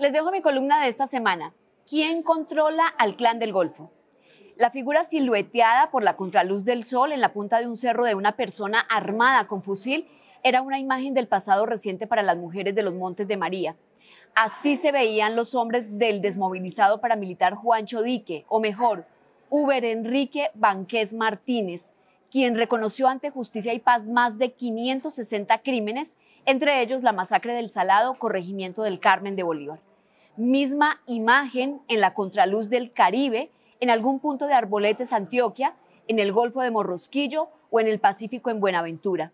Les dejo mi columna de esta semana. ¿Quién controla al Clan del Golfo? La figura silueteada por la contraluz del sol en la punta de un cerro de una persona armada con fusil era una imagen del pasado reciente para las mujeres de los Montes de María. Así se veían los hombres del desmovilizado paramilitar Juancho Dique, o mejor, Uber Enrique Banqués Martínez, quien reconoció ante Justicia y Paz más de 560 crímenes, entre ellos la masacre del Salado, corregimiento del Carmen de Bolívar. Misma imagen en la contraluz del Caribe, en algún punto de Arboletes, Antioquia, en el Golfo de Morrosquillo o en el Pacífico en Buenaventura.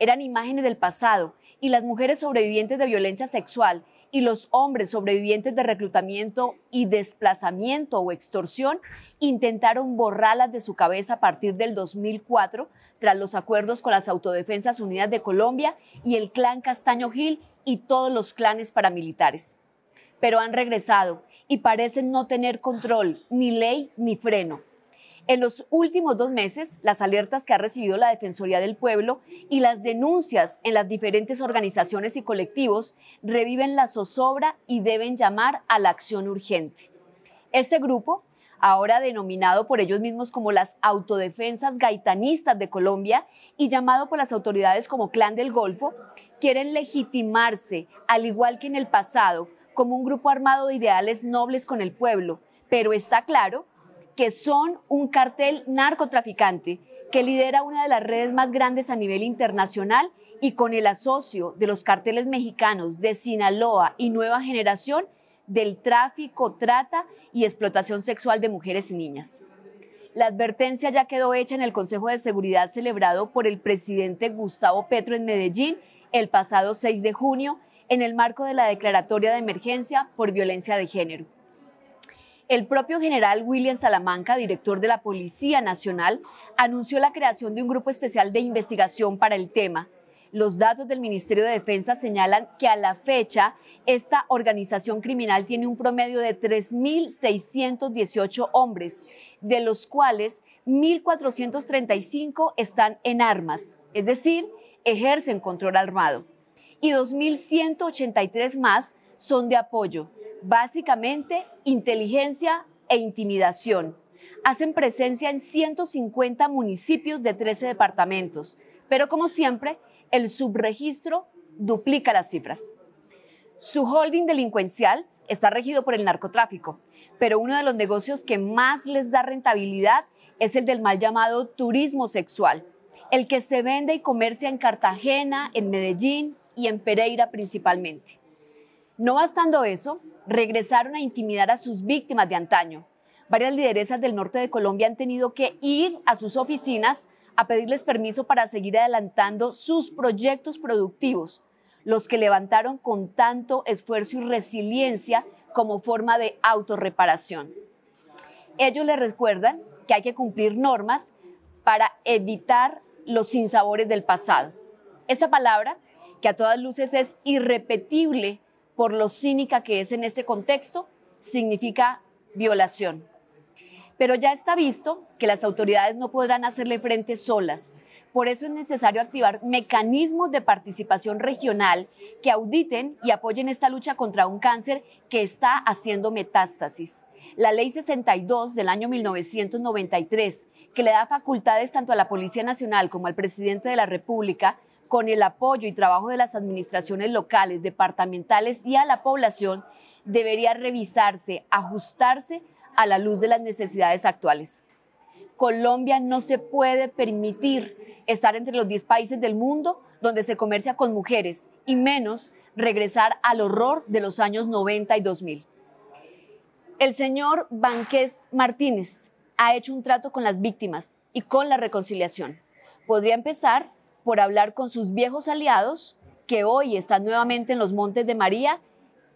Eran imágenes del pasado y las mujeres sobrevivientes de violencia sexual y los hombres sobrevivientes de reclutamiento y desplazamiento o extorsión intentaron borrarlas de su cabeza a partir del 2004 tras los acuerdos con las Autodefensas Unidas de Colombia y el Clan Castaño Gil y todos los clanes paramilitares. Pero han regresado y parecen no tener control, ni ley ni freno. En los últimos 2 meses, las alertas que ha recibido la Defensoría del Pueblo y las denuncias en las diferentes organizaciones y colectivos reviven la zozobra y deben llamar a la acción urgente. Este grupo, ahora denominado por ellos mismos como las Autodefensas Gaitanistas de Colombia y llamado por las autoridades como Clan del Golfo, quieren legitimarse, al igual que en el pasado, como un grupo armado de ideales nobles con el pueblo, pero está claro que son un cartel narcotraficante que lidera una de las redes más grandes a nivel internacional y con el asocio de los carteles mexicanos de Sinaloa y Nueva Generación del tráfico, trata y explotación sexual de mujeres y niñas. La advertencia ya quedó hecha en el Consejo de Seguridad celebrado por el presidente Gustavo Petro en Medellín el pasado 6 de junio en el marco de la Declaratoria de Emergencia por Violencia de Género. El propio general William Salamanca, director de la Policía Nacional, anunció la creación de un grupo especial de investigación para el tema. Los datos del Ministerio de Defensa señalan que a la fecha esta organización criminal tiene un promedio de 3.618 hombres, de los cuales 1.435 están en armas, es decir, ejercen control armado, y 2.183 más son de apoyo, básicamente inteligencia e intimidación. Hacen presencia en 150 municipios de 13 departamentos, pero como siempre, el subregistro duplica las cifras. Su holding delincuencial está regido por el narcotráfico, pero uno de los negocios que más les da rentabilidad es el del mal llamado turismo sexual, el que se vende y comercia en Cartagena, en Medellín y en Pereira principalmente. No bastando eso, regresaron a intimidar a sus víctimas de antaño. Varias lideresas del norte de Colombia han tenido que ir a sus oficinas a pedirles permiso para seguir adelantando sus proyectos productivos, los que levantaron con tanto esfuerzo y resiliencia como forma de autorreparación. Ellos les recuerdan que hay que cumplir normas para evitar los sinsabores del pasado. Esa palabra, que a todas luces es irrepetible, por lo cínica que es en este contexto, significa violación. Pero ya está visto que las autoridades no podrán hacerle frente solas. Por eso es necesario activar mecanismos de participación regional que auditen y apoyen esta lucha contra un cáncer que está haciendo metástasis. La Ley 62 del año 1993, que le da facultades tanto a la Policía Nacional como al Presidente de la República, con el apoyo y trabajo de las administraciones locales, departamentales y a la población, debería revisarse, ajustarse a la luz de las necesidades actuales. Colombia no se puede permitir estar entre los 10 países del mundo donde se comercia con mujeres, y menos regresar al horror de los años 90 y 2000. El señor Banqués Martínez ha hecho un trato con las víctimas y con la reconciliación. Podría empezar por hablar con sus viejos aliados que hoy están nuevamente en los Montes de María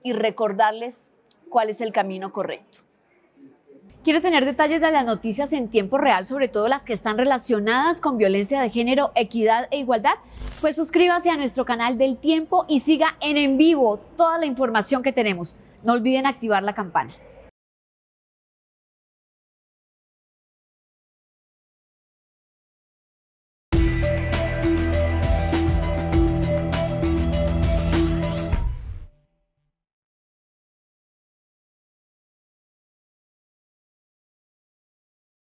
y recordarles cuál es el camino correcto. ¿Quiere tener detalles de las noticias en tiempo real, sobre todo las que están relacionadas con violencia de género, equidad e igualdad? Pues suscríbase a nuestro canal del Tiempo y siga en vivo toda la información que tenemos. No olviden activar la campana.